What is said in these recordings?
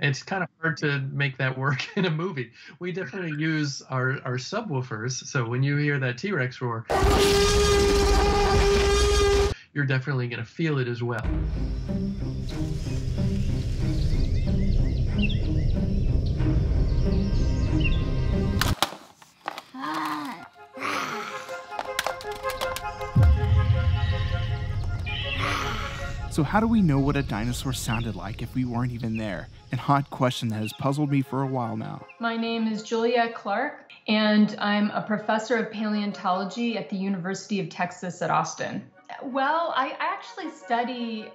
It's kind of hard to make that work in a movie. We definitely use our subwoofers, so when you hear that T-Rex roar, you're definitely going to feel it as well. So how do we know what a dinosaur sounded like if we weren't even there? A hot question that has puzzled me for a while now. My name is Julia Clark, and I'm a professor of paleontology at the University of Texas at Austin. Well, I actually study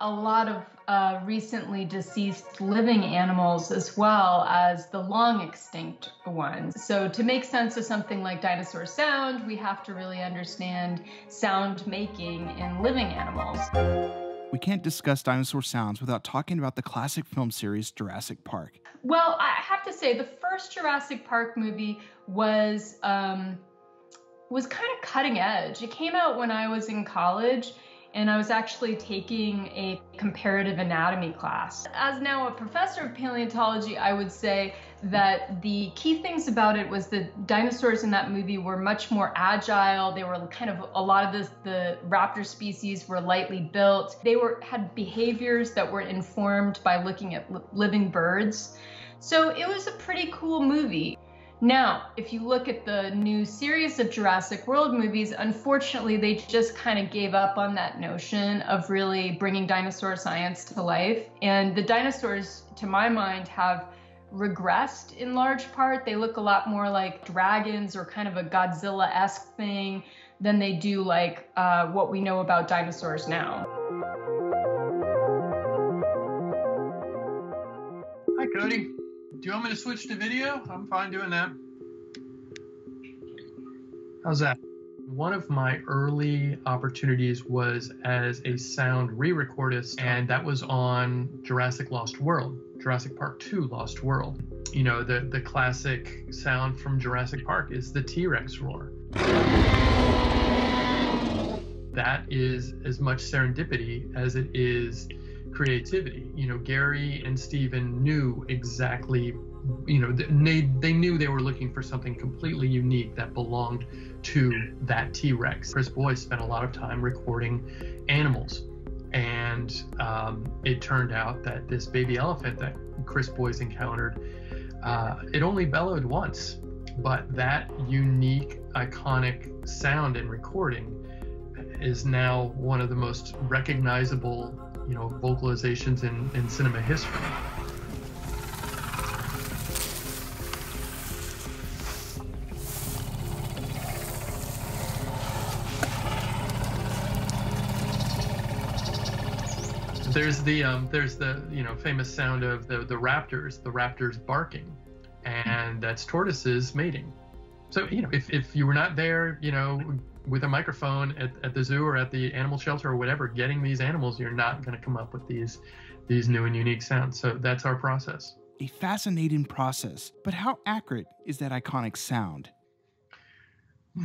a lot of recently deceased living animals as well as the long extinct ones. So to make sense of something like dinosaur sound, we have to really understand sound making in living animals. We can't discuss dinosaur sounds without talking about the classic film series Jurassic Park. Well, I have to say the first Jurassic Park movie was kind of cutting edge. It came out when I was in college, and I was actually taking a comparative anatomy class. As now a professor of paleontology, I would say that the key things about it was that dinosaurs in that movie were much more agile. They were kind of, a lot of the raptor species were lightly built. They had behaviors that were informed by looking at living birds. So it was a pretty cool movie. Now, if you look at the new series of Jurassic World movies, unfortunately, they just kind of gave up on that notion of really bringing dinosaur science to life. And the dinosaurs, to my mind, have regressed in large part. They look a lot more like dragons or kind of a Godzilla-esque thing than they do like what we know about dinosaurs now. Hi, Cody. Do you want me to switch to video? I'm fine doing that. How's that? One of my early opportunities was as a sound re-recordist, and that was on Jurassic Lost World, Jurassic Park 2 Lost World. You know, the classic sound from Jurassic Park is the T-Rex roar. That is as much serendipity as it is creativity. You know, Gary and Steven knew exactly, you know, they knew they were looking for something completely unique that belonged to that T-Rex. Chris Boyes spent a lot of time recording animals, and it turned out that this baby elephant that Chris Boyes encountered, it only bellowed once, but that unique, iconic sound and recording is now one of the most recognizable, you know, vocalizations in cinema history. There's the, you know, famous sound of the raptors barking, and that's tortoises mating. So, you know, if you were not there, you know, with a microphone at the zoo or at the animal shelter or whatever, getting these animals, you're not going to come up with these new and unique sounds. So that's our process. A fascinating process, but how accurate is that iconic sound? I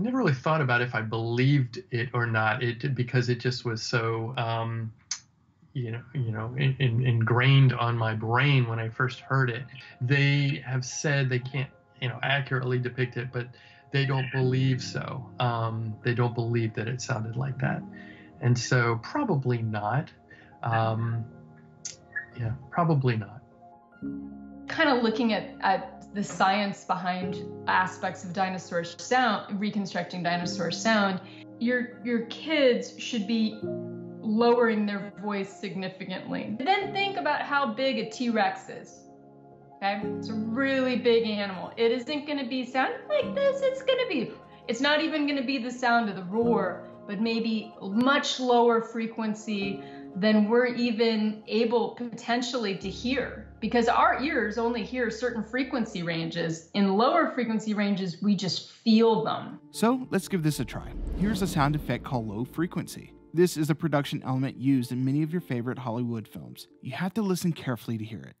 never really thought about if I believed it or not, because it just was so, ingrained on my brain when I first heard it. They have said they can't, you know, accurately depict it, but they don't believe so. They don't believe that it sounded like that. And so probably not. Yeah, probably not. Kind of looking at the science behind aspects of dinosaur sound, reconstructing dinosaur sound, your kids should be lowering their voice significantly. Then think about how big a T-Rex is. Okay. It's a really big animal. It isn't going to be sounding like this. It's not even going to be the sound of the roar, but maybe much lower frequency than we're even able potentially to hear, because our ears only hear certain frequency ranges. In lower frequency ranges, we just feel them. So let's give this a try. Here's a sound effect called low frequency. This is a production element used in many of your favorite Hollywood films. You have to listen carefully to hear it.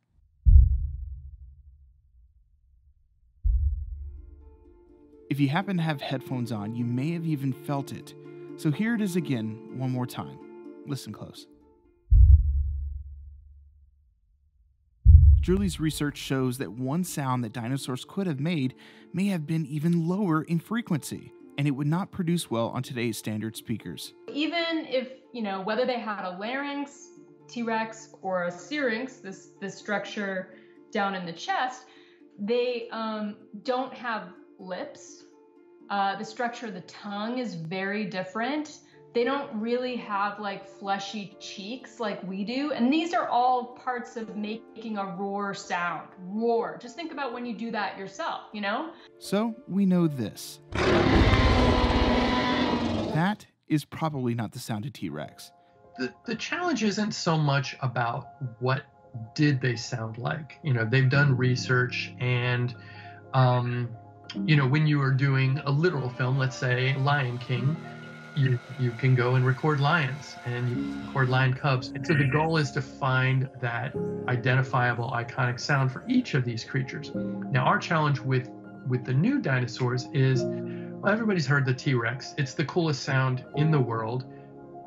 If you happen to have headphones on, you may have even felt it. So here it is again, one more time. Listen close. Julie's research shows that one sound that dinosaurs could have made may have been even lower in frequency, and it would not produce well on today's standard speakers. Even if, you know, whether they had a larynx, T-Rex, or a syrinx, this structure down in the chest, they don't have lips. The structure of the tongue is very different. They don't really have like fleshy cheeks like we do. And these are all parts of making a roar sound. Roar. Just think about when you do that yourself, you know? So we know this. That is probably not the sound of T-Rex. The challenge isn't so much about what did they sound like. You know, they've done research and, you know, when you are doing a literal film, let's say Lion King, you can go and record lions and you record lion cubs. And so the goal is to find that identifiable, iconic sound for each of these creatures. Now, our challenge with the new dinosaurs is, well, everybody's heard the T-Rex. It's the coolest sound in the world.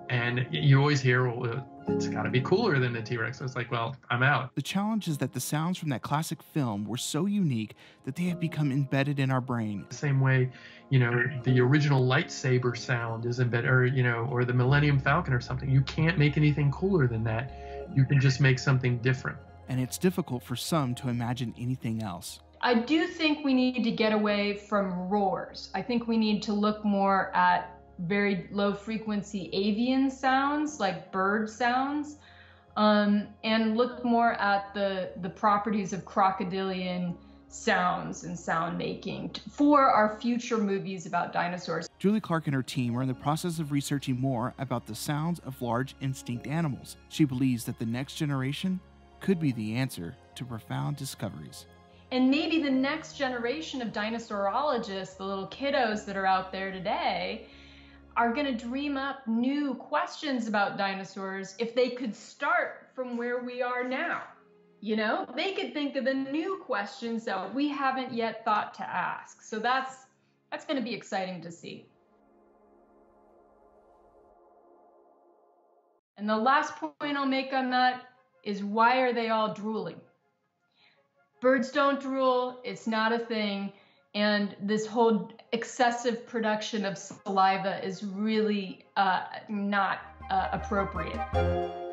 And you always hear, well, it's got to be cooler than the T-Rex. So it's like, well, I'm out. The challenge is that the sounds from that classic film were so unique that they have become embedded in our brain. The same way, you know, the original lightsaber sound is embedded, or, you know, or the Millennium Falcon or something. You can't make anything cooler than that. You can just make something different. And it's difficult for some to imagine anything else. I do think we need to get away from roars. I think we need to look more at very low frequency avian sounds, like bird sounds, and look more at the properties of crocodilian sounds and sound making for our future movies about dinosaurs. Julia Clark and her team are in the process of researching more about the sounds of large extinct animals. She believes that the next generation could be the answer to profound discoveries. And maybe the next generation of dinosaurologists, the little kiddos that are out there today, are going to dream up new questions about dinosaurs if they could start from where we are now. You know, they could think of the new questions that we haven't yet thought to ask. So that's going to be exciting to see. And the last point I'll make on that is, why are they all drooling? Birds don't drool. It's not a thing. And this whole excessive production of saliva is really not appropriate.